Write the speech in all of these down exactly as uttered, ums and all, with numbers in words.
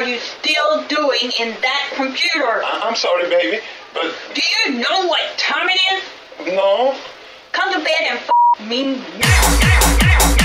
are you still doing in that computer? I I'm sorry, baby, but... Do you know what time it is? No. Come to bed and f*** me now, now, now, now.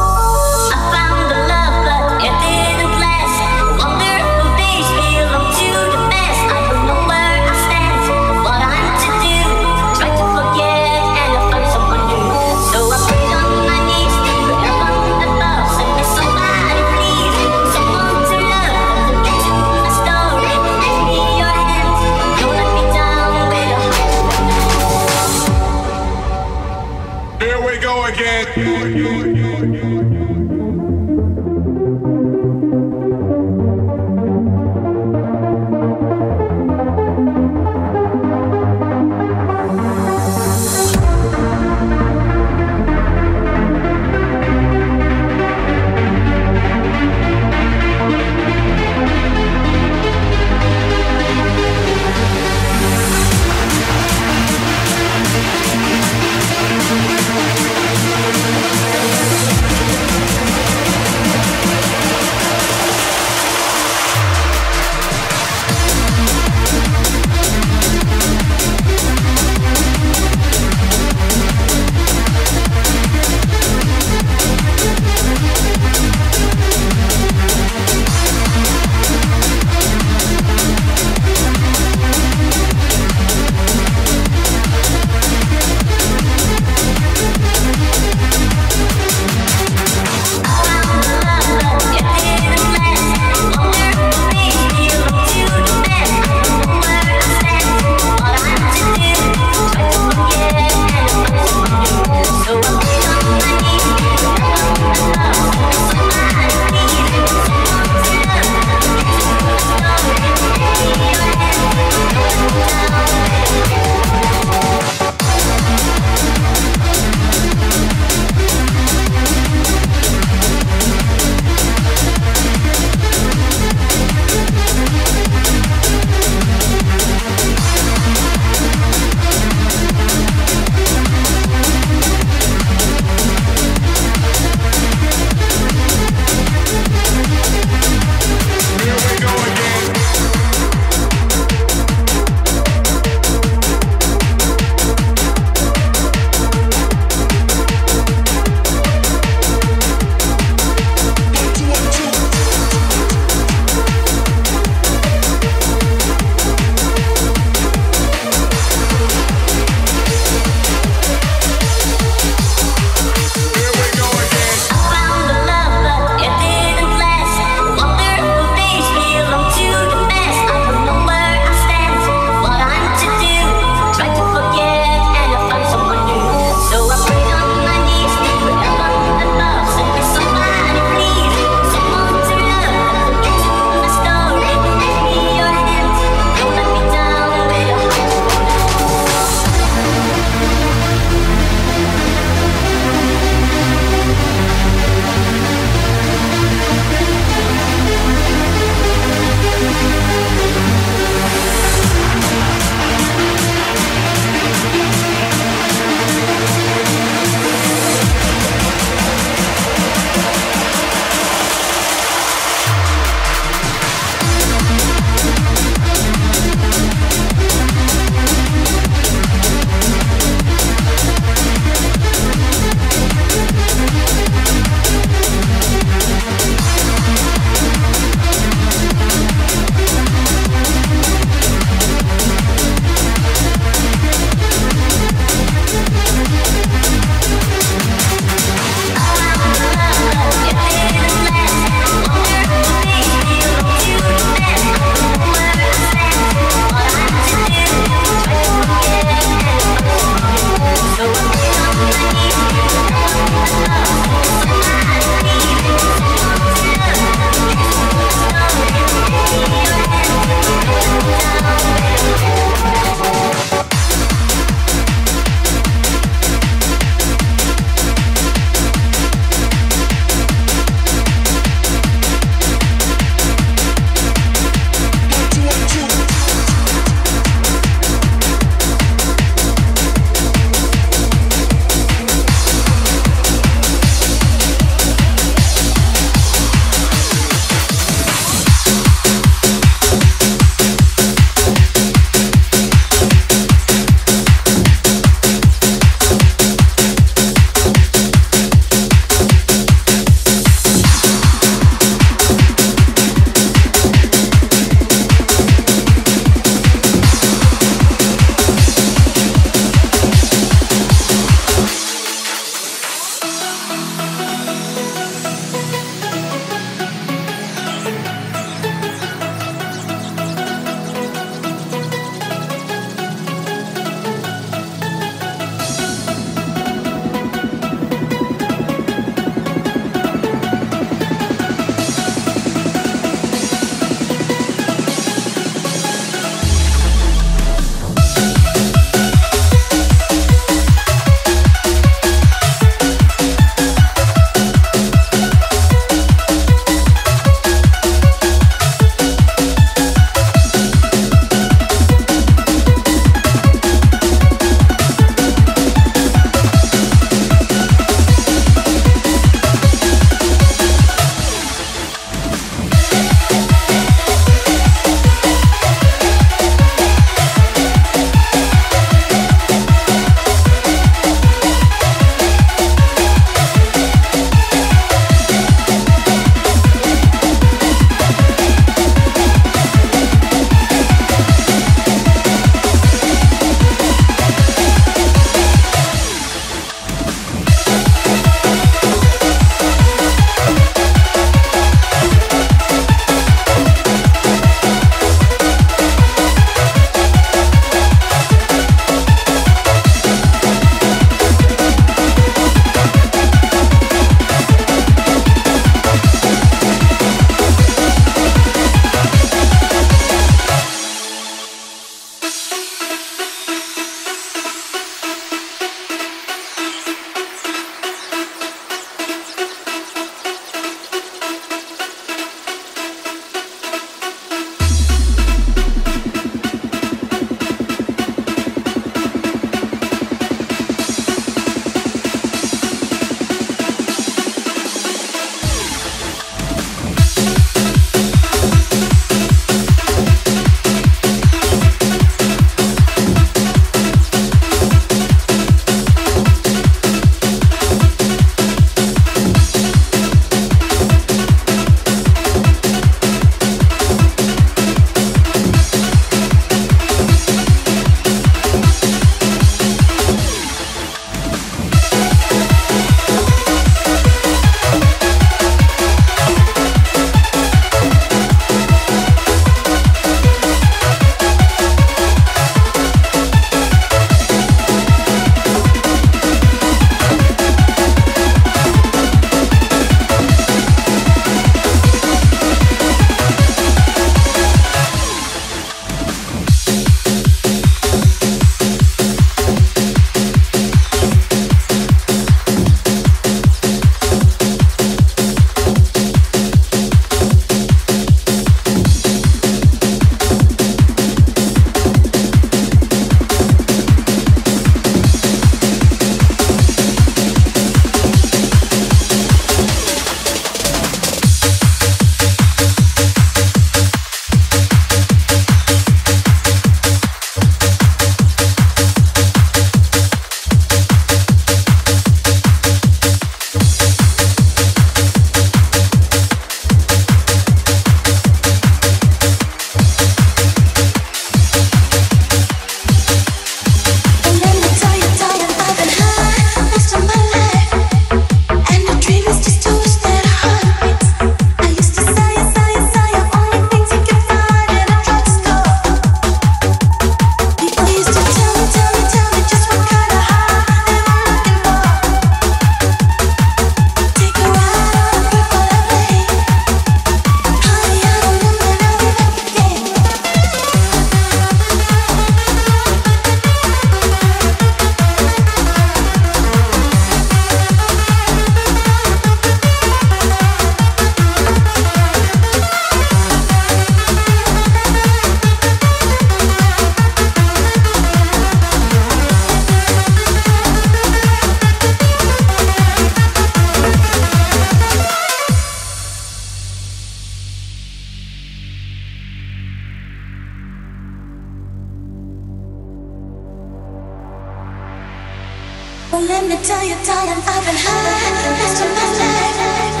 Well, let me tell you, darling, I've been high the rest of my life,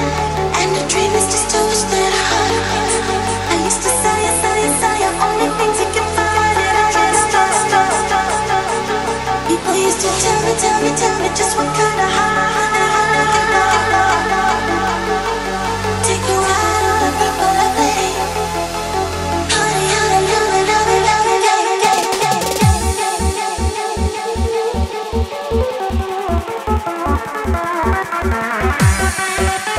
and the dream is just to wish that I heart. I used to say, I say, I say, I only things you can find it. I just stop, stop, stop, stop, stop. People used to tell me, tell me, tell me just what kind of high. Bye.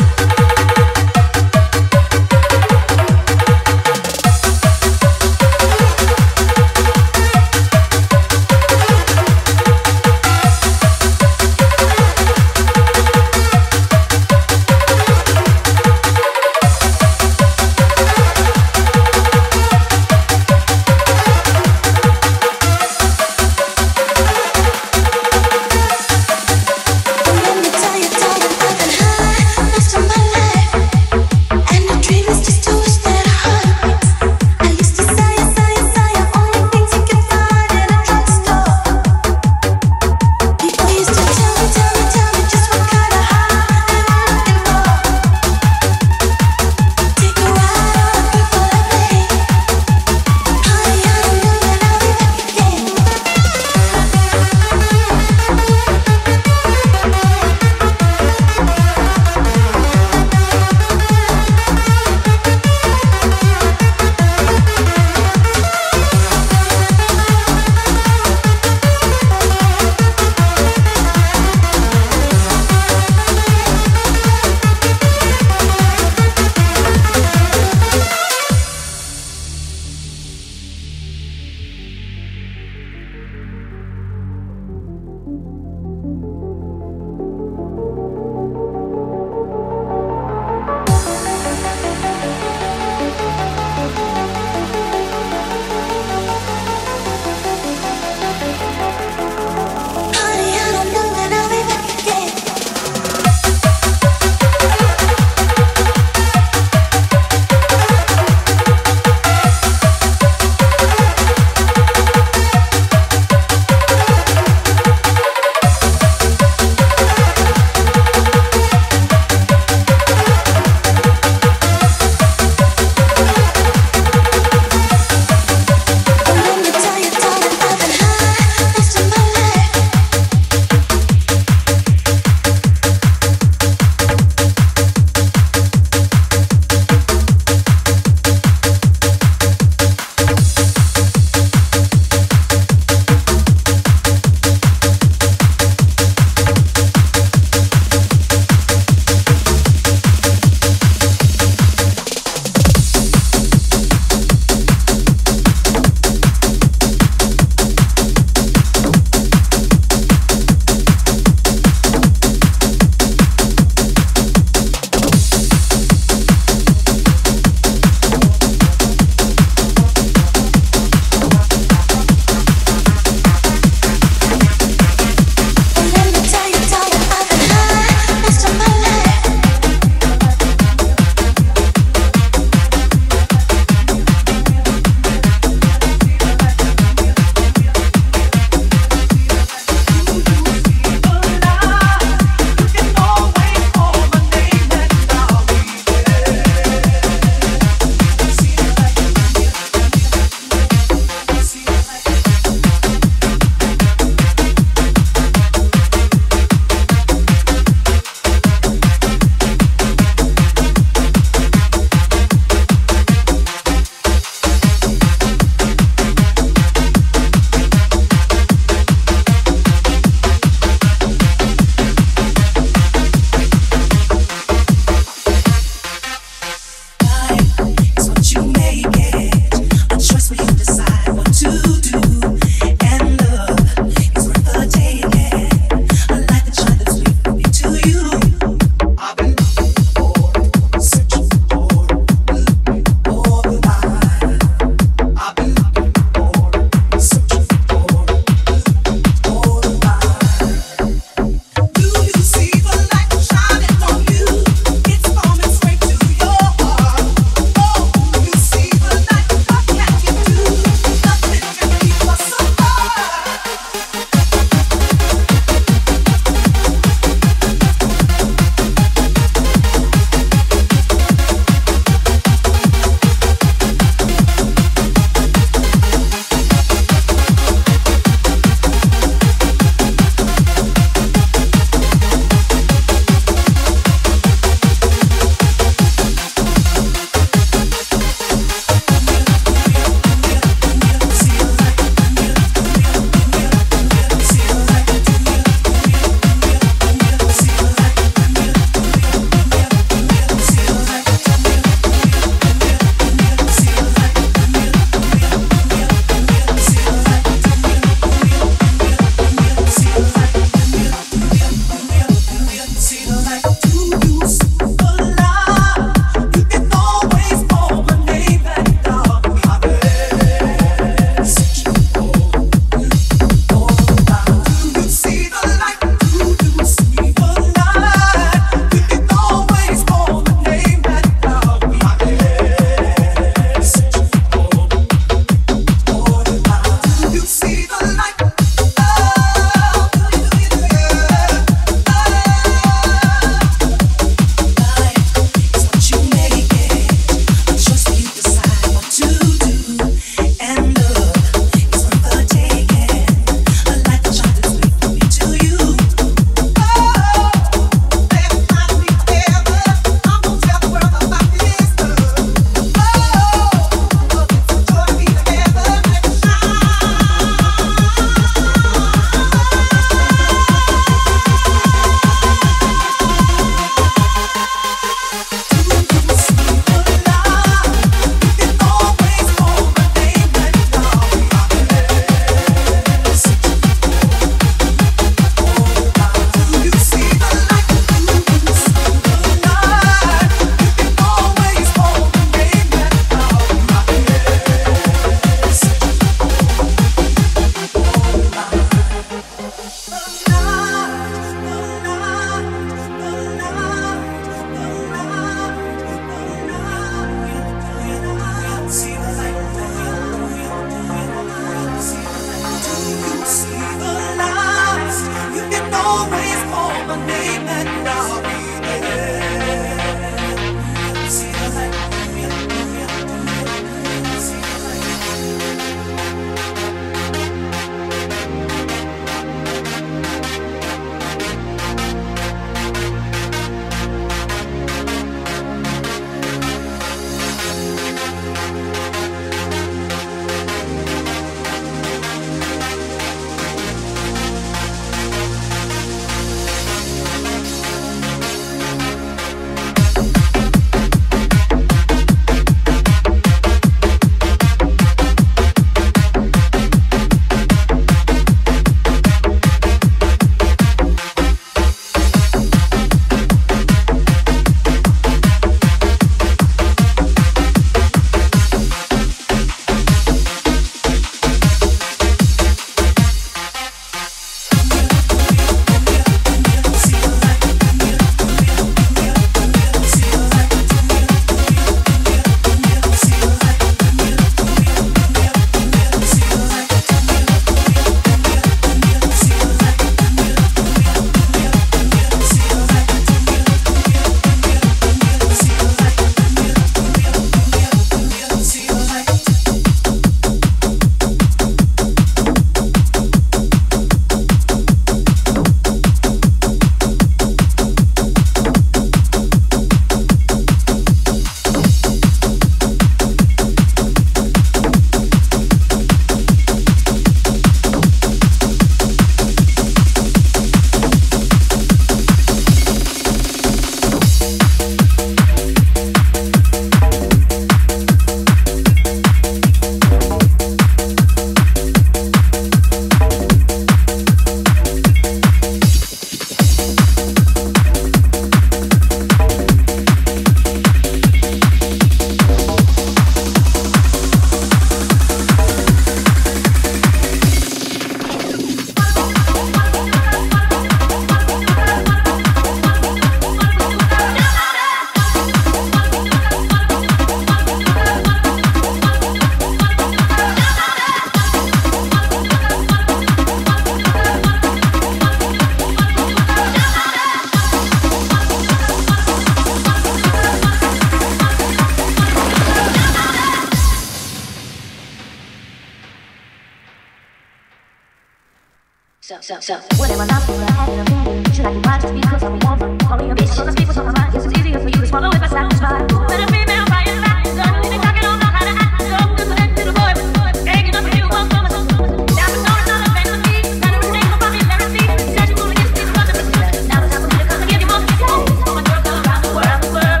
So, so, so, whenever I'm not, I have a feeling. Should I be watching the speakers on the wall? Call me a bitch, all the speakers on my mind. It's easier for you to swallow if I sound smart. Let a female by your side, son. We've been talking all about how to act. So, just an little boy, boy. Egging up a hill, one promise. Now it's all another fantasy. Not a mistake, no popularity. Said you only get these brothers. Now it's time for me to come and give you more. All my girls all around the world, the world.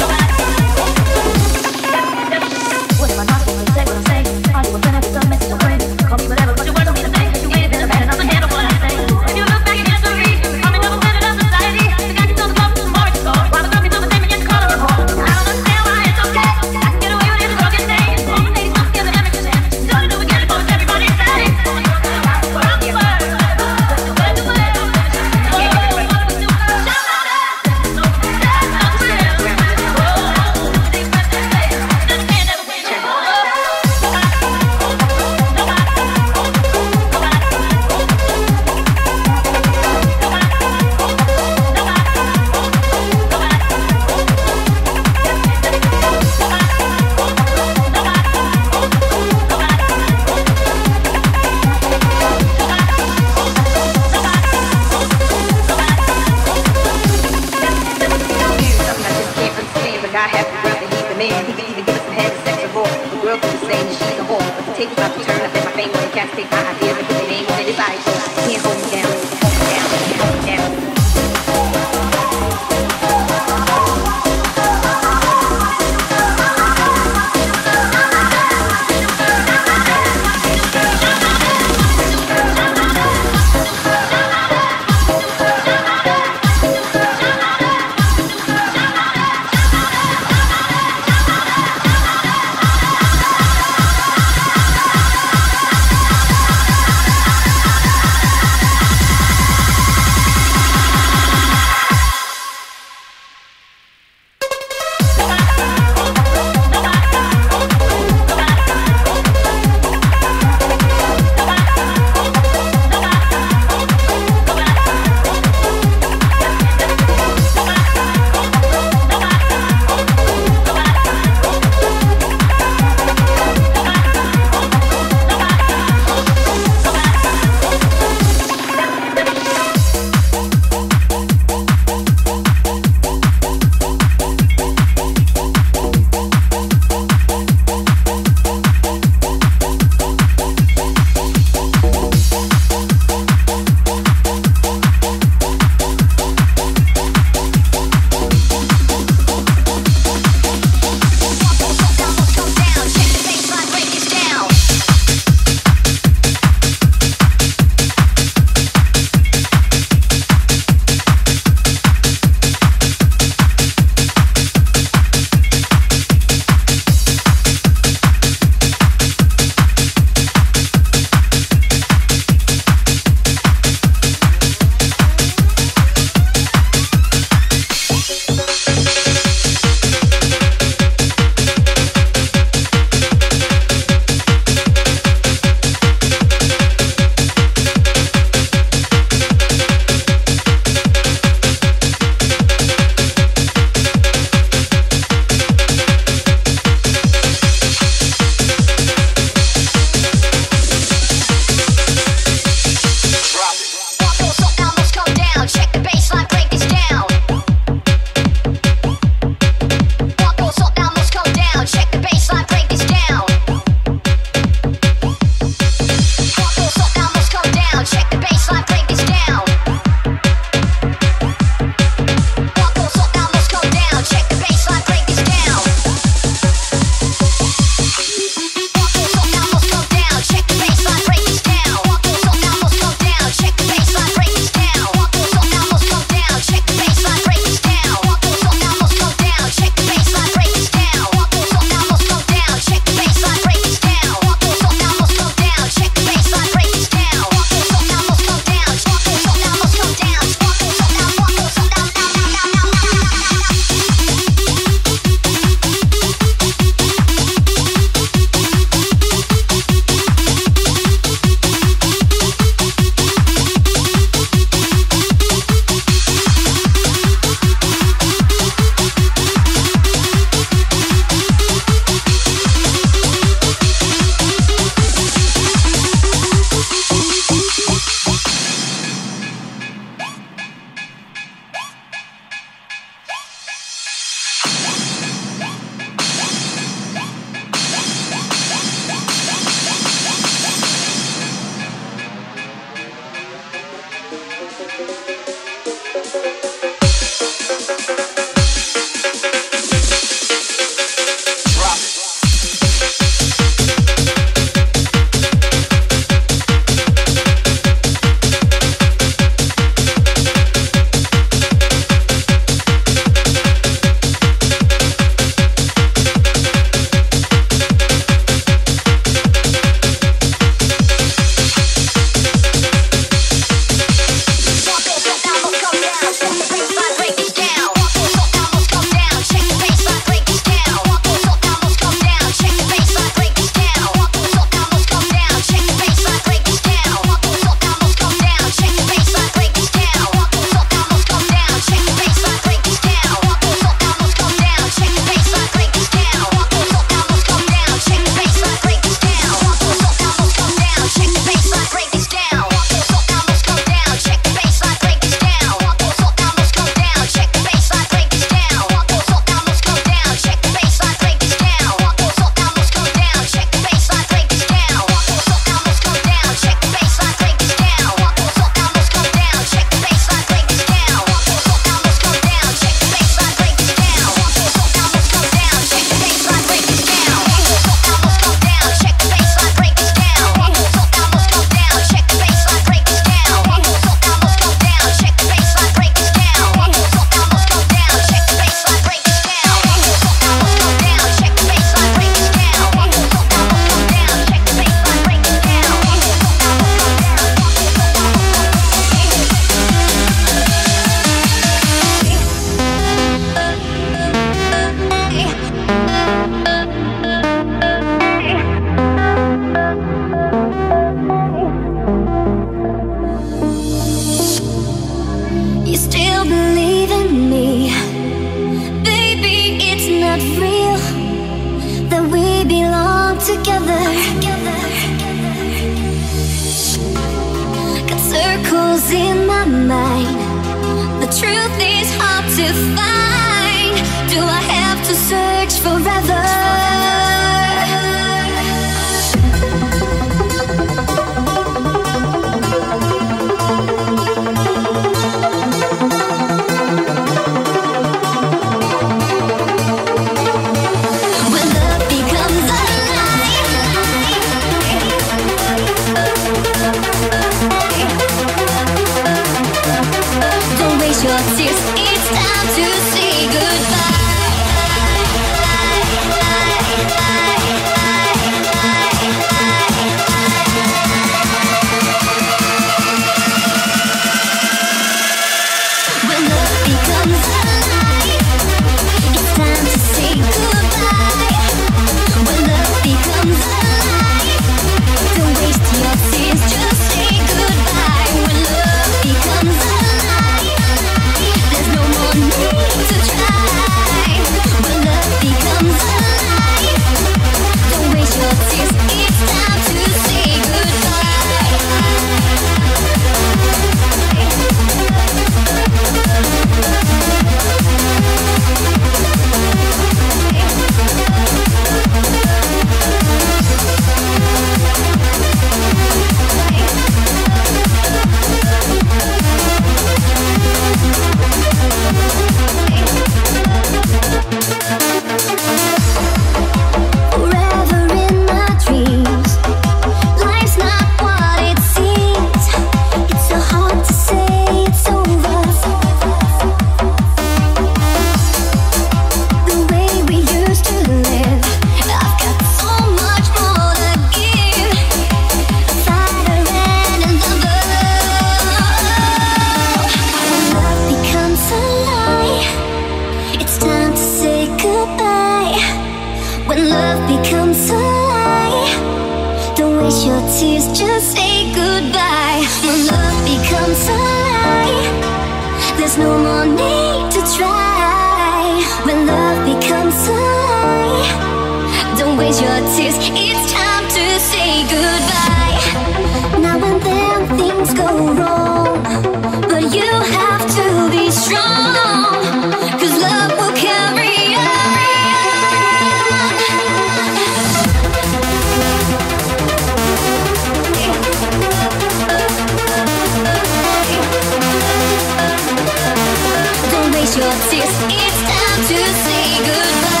wash your tears. It's time to say goodbye.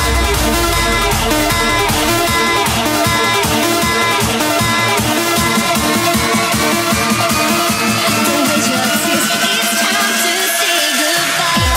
Don't waste your tears. It's time to say goodbye.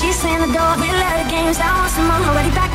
she's in the door, been let her games down. Want some more, already back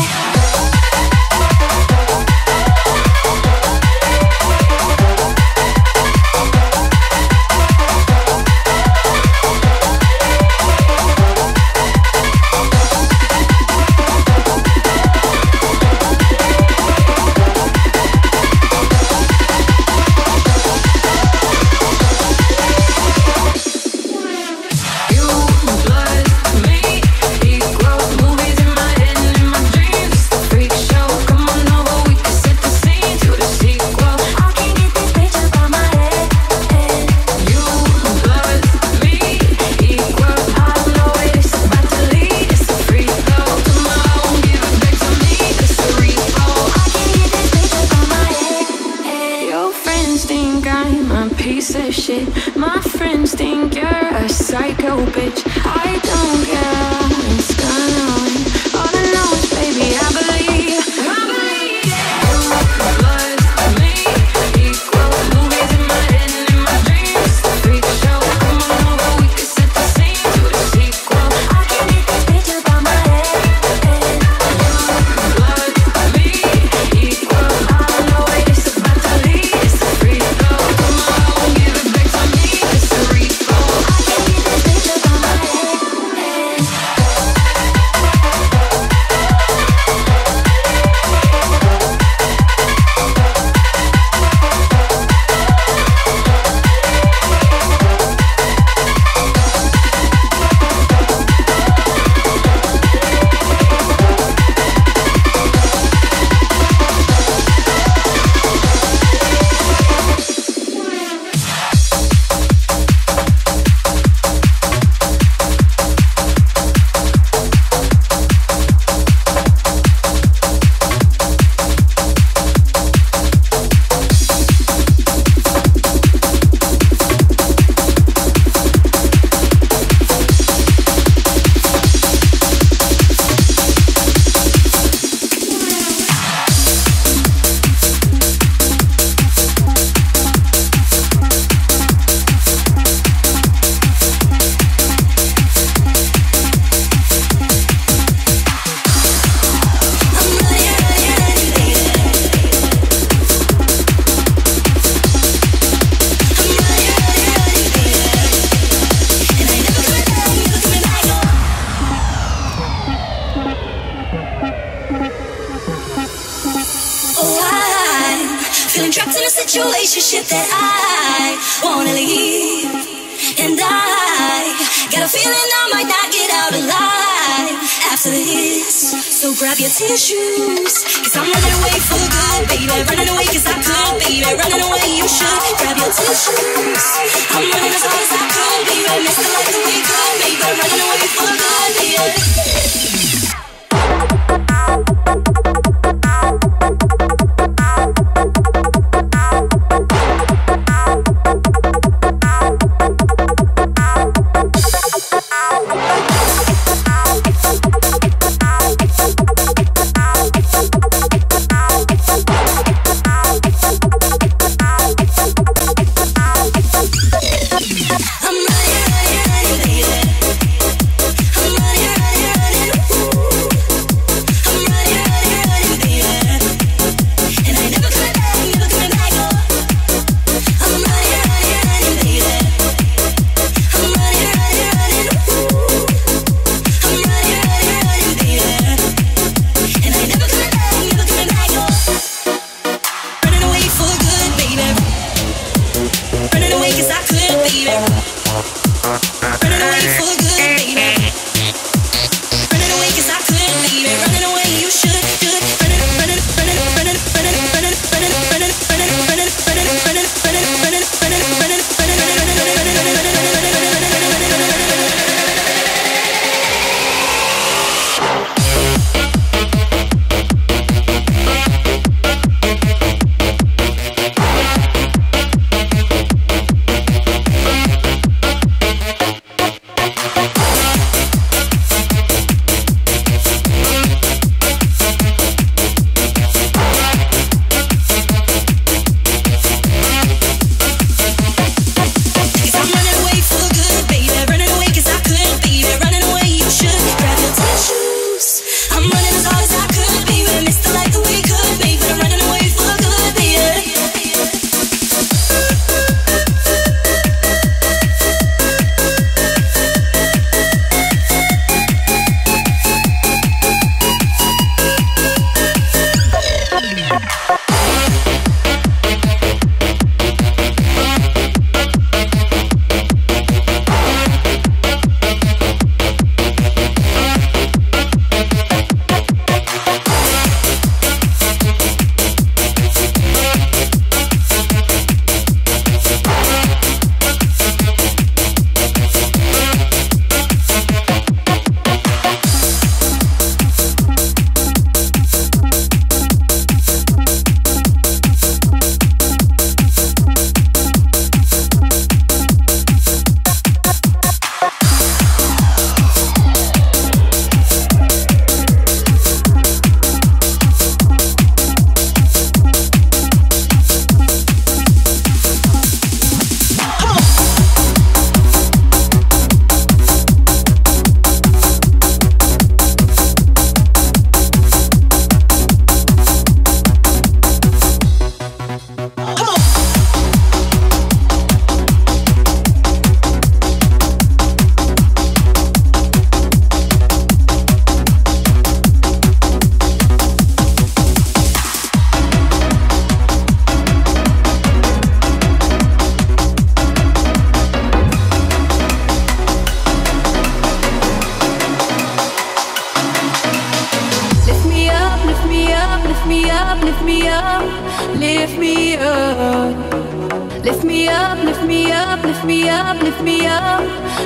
lift me up, lift me up, lift me up,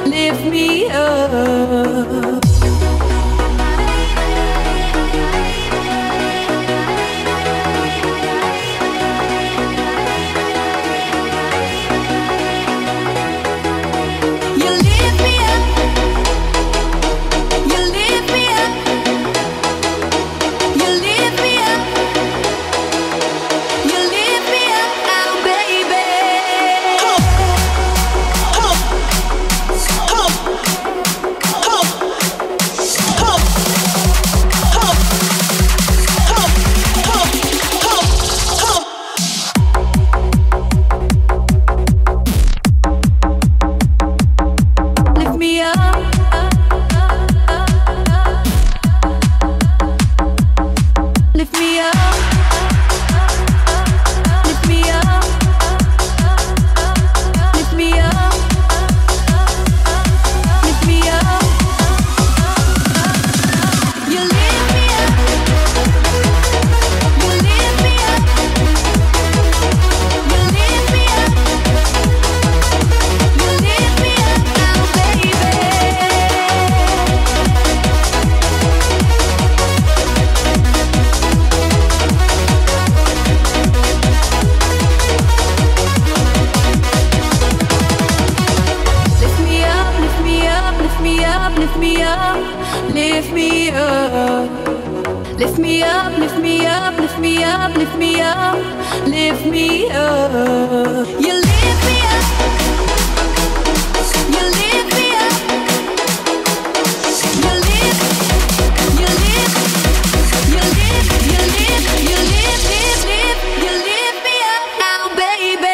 lift me up. Lift me up, lift me up, lift me up, lift me up, lift me up, lift me up. You lift me up, you lift me up, you lift, you lift, you lift, you lift, you lift, lift, lift, you lift me up now, baby.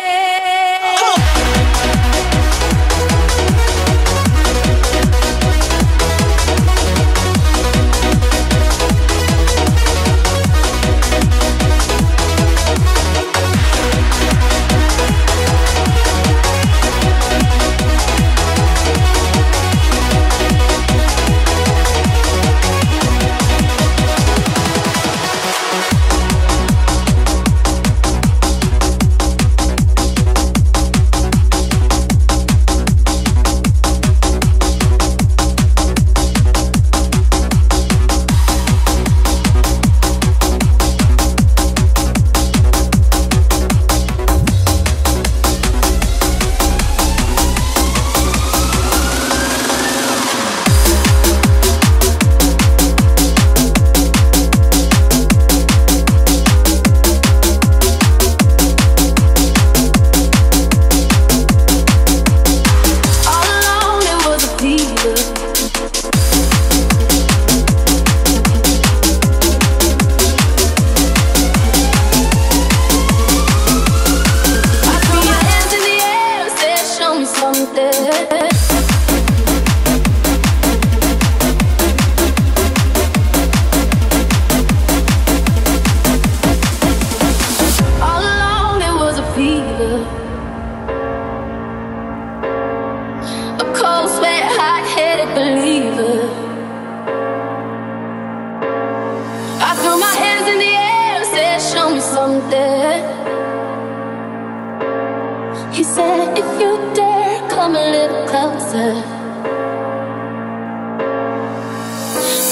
He said, if you dare, come a little closer.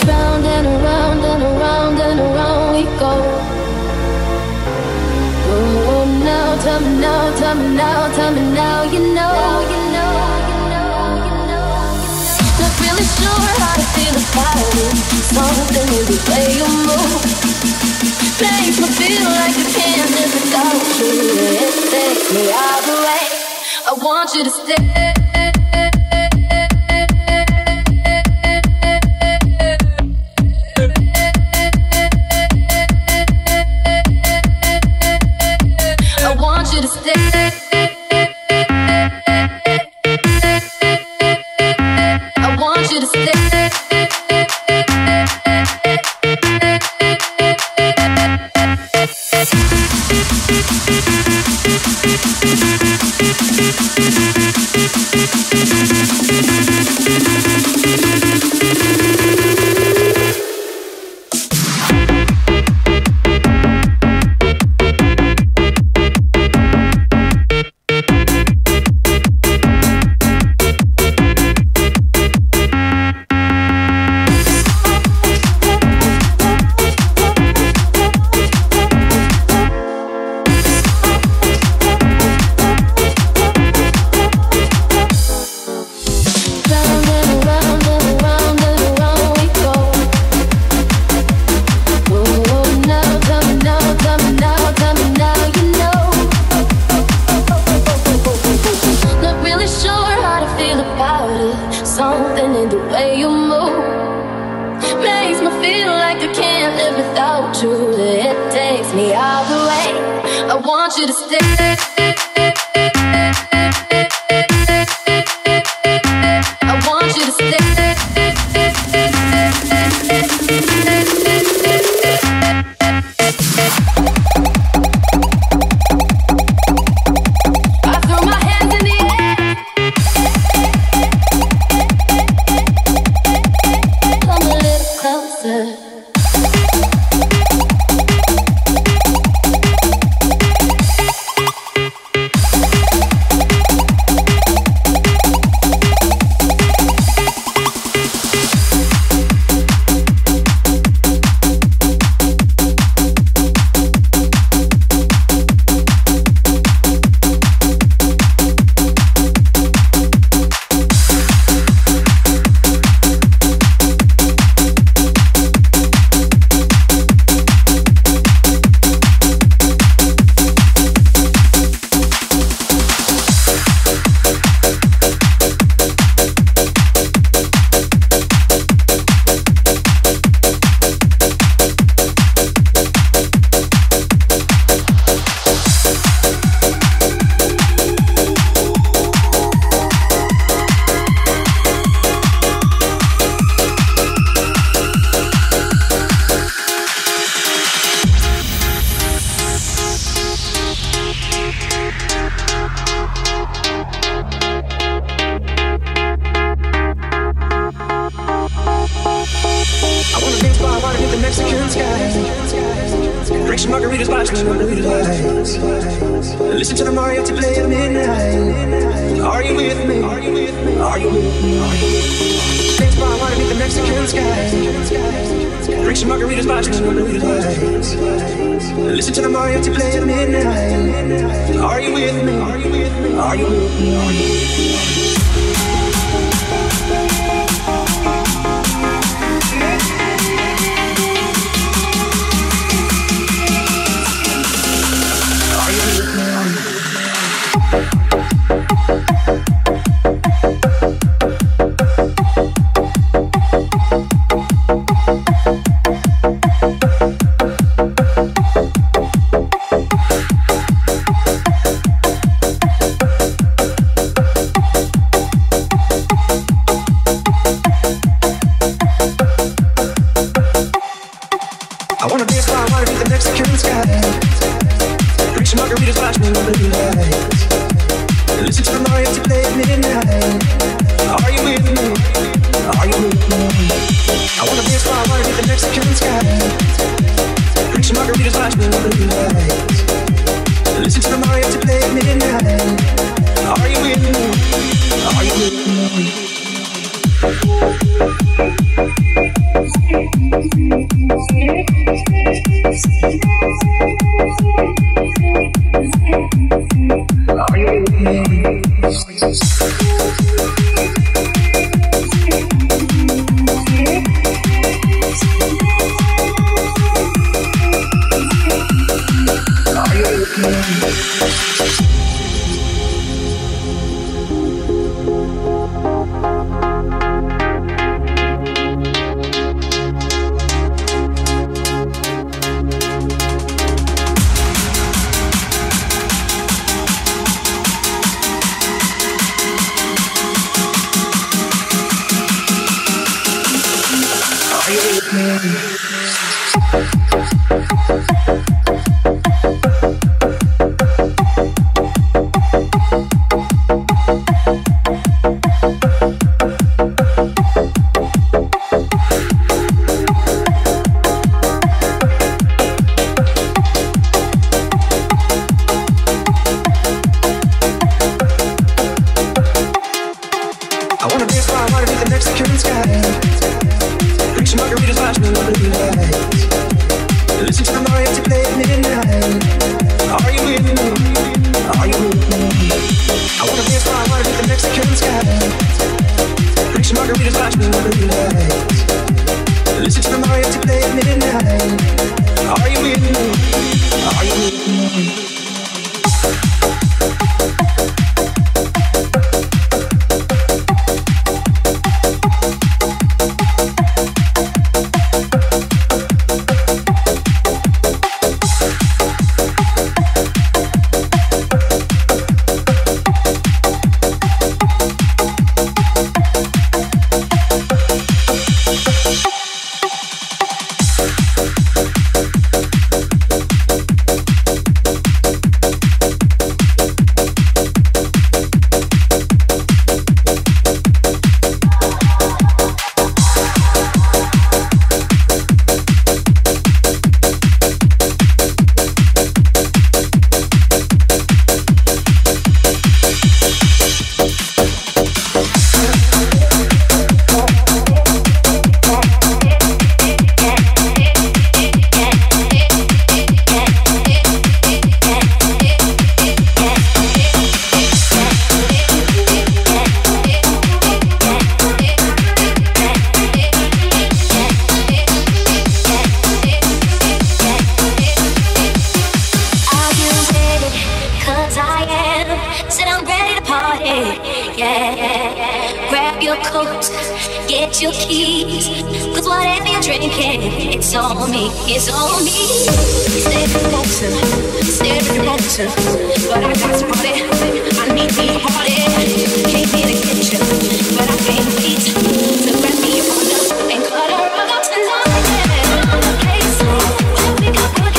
Round and around and around and around we go. Oh, oh, now, tell me now, tell me now, tell me now, you know, you know, you know, you know, you know. Not really sure how to feel about it. Something in the way you move makes me feel like I can't live without you. It takes me out the way. I want you to stay. how to. It takes me all the way. I want you to stay. I want you to coat, get your keys, cause whatever you're drinking, it's on me, it's on me. Stay in motion, stay in motion, but I got some party, I need me a party. Came in the kitchen, but I can't eat, so grab me a bottle and cut her up tonight. Hey, so we got follow.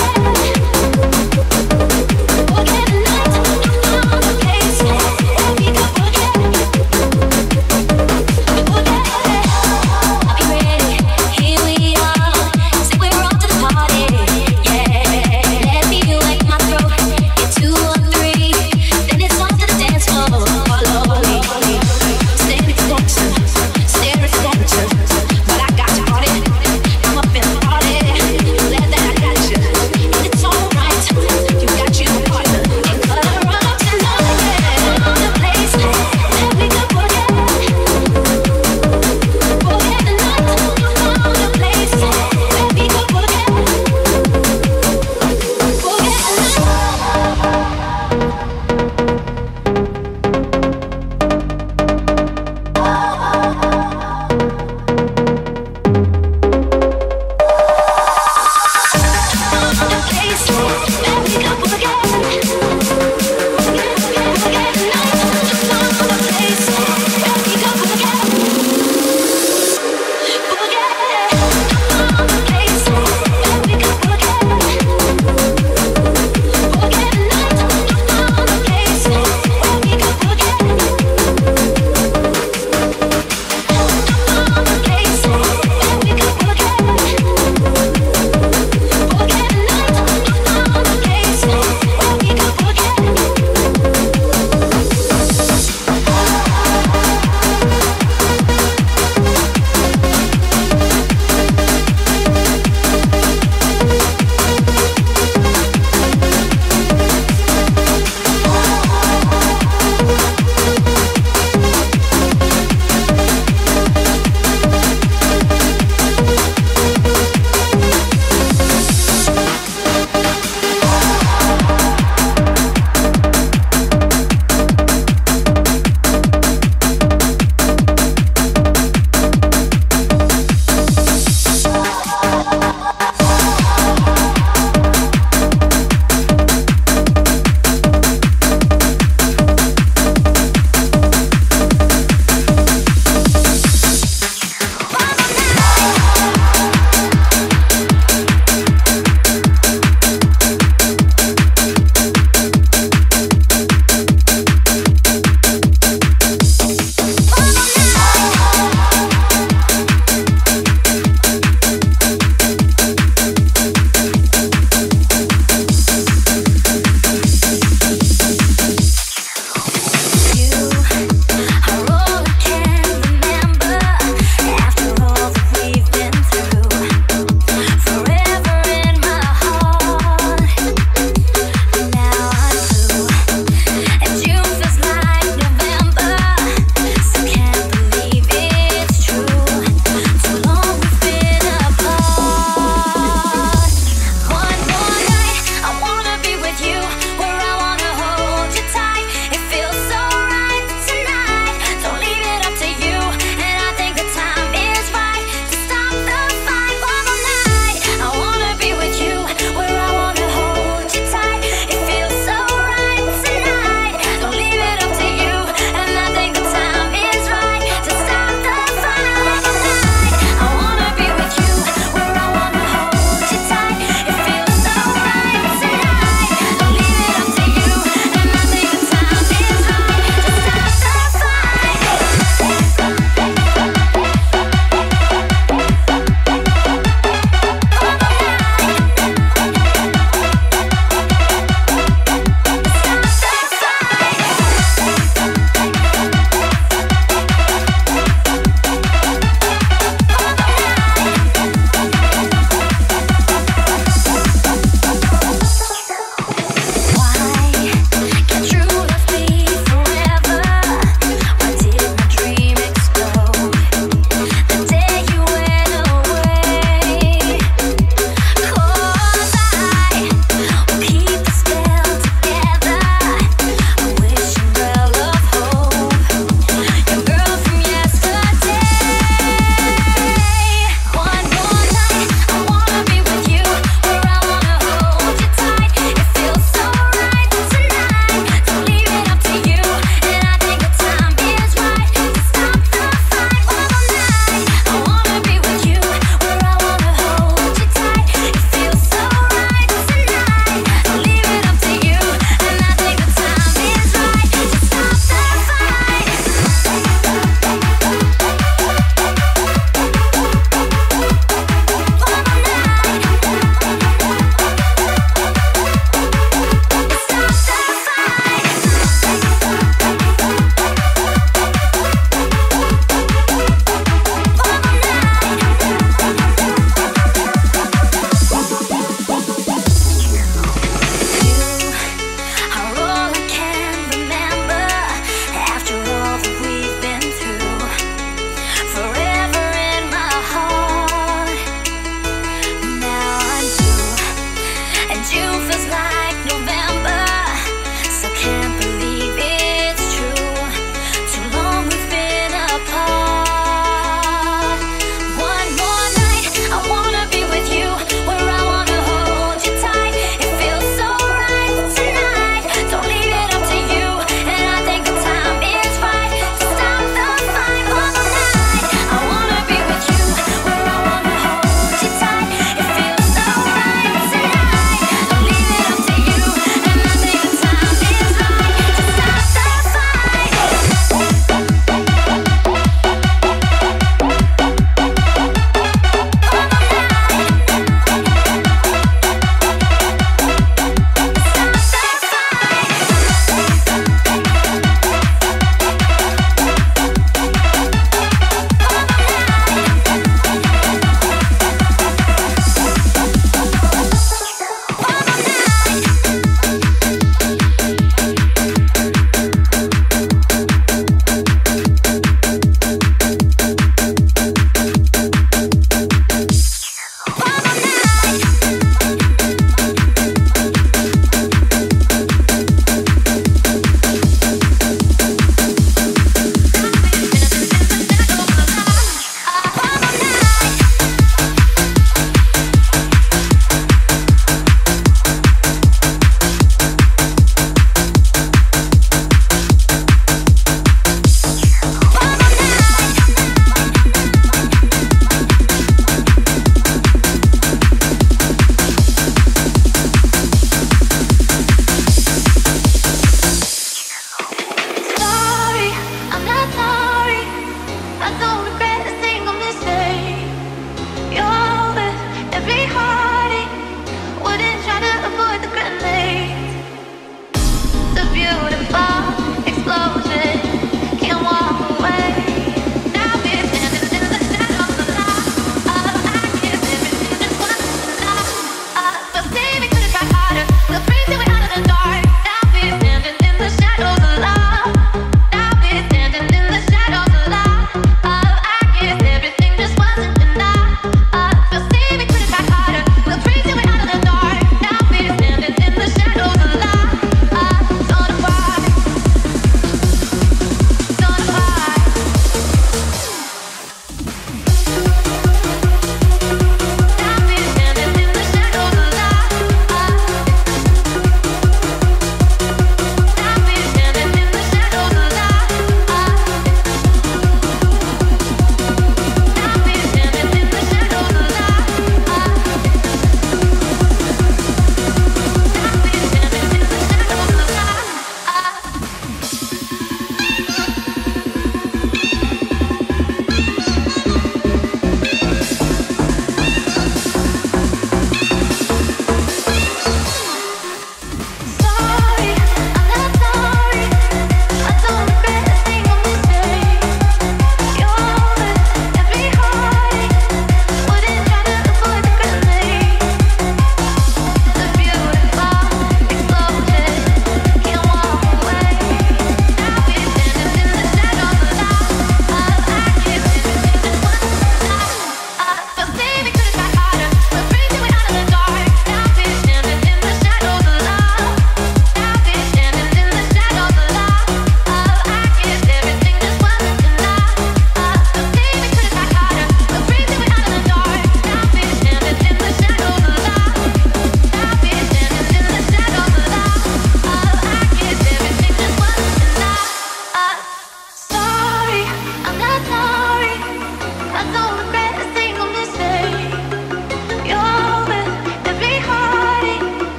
Let's go.